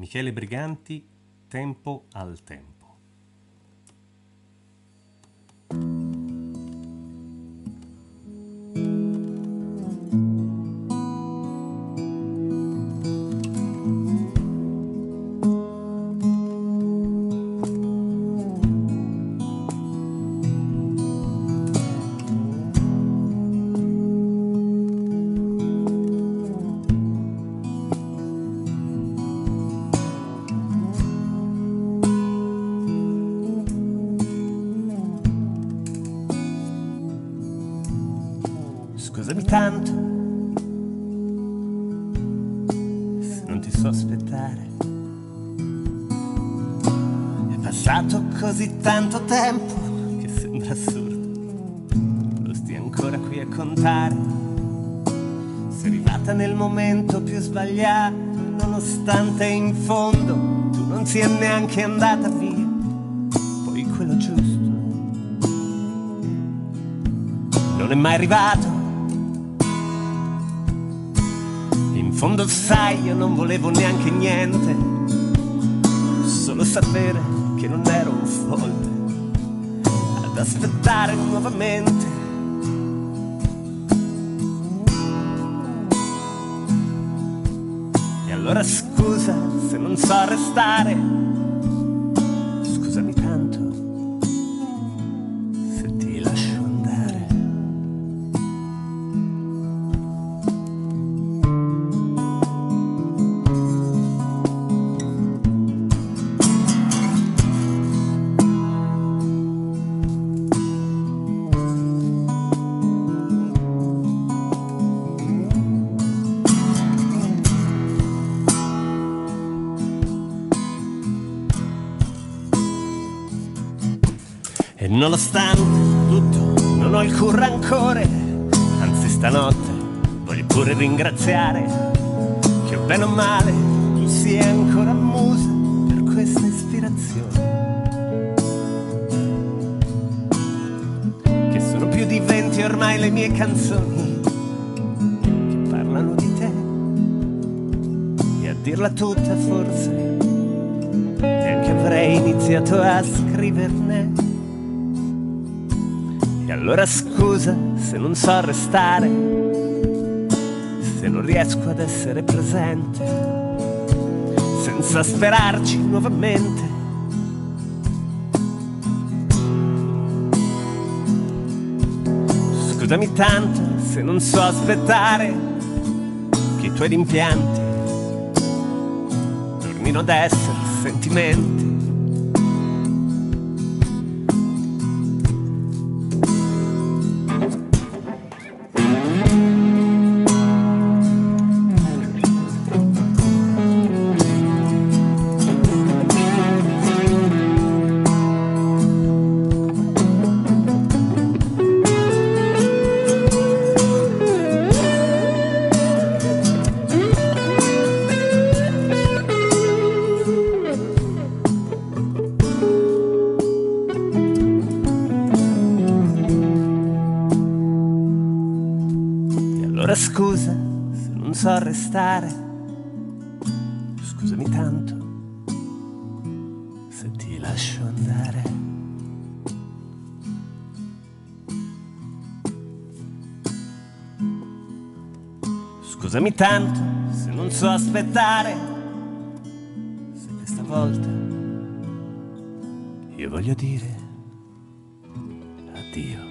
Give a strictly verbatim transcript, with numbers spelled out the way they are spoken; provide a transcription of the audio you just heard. Michele Briganti, Tempo al Tempo. Scusami tanto se non ti so aspettare. È passato così tanto tempo che sembra assurdo lo stia ancora qui a contare. Sei arrivata nel momento più sbagliato, nonostante in fondo tu non sia neanche andata via. Poi quello giusto non è mai arrivato. In fondo sai, io non volevo neanche niente, solo sapere che non ero un folle ad aspettare nuovamente. E allora scusa se non so restare, scusami tanto se ti lascio andare. E nonostante tutto non ho alcun rancore, anzi stanotte voglio pure ringraziare che bene o male tu sia ancora musa per questa ispirazione. Che sono più di venti ormai le mie canzoni che parlano di te, e a dirla tutta forse neanche avrei iniziato a scriverne. E allora scusa se non so restare, se non riesco ad essere presente, senza sperarci nuovamente. Scusami tanto se non so aspettare che i tuoi rimpianti tornino ad essere sentimenti. Allora scusa se non so restare, scusami tanto se ti lascio andare. Scusami tanto se non so aspettare, se questa volta io voglio dire addio.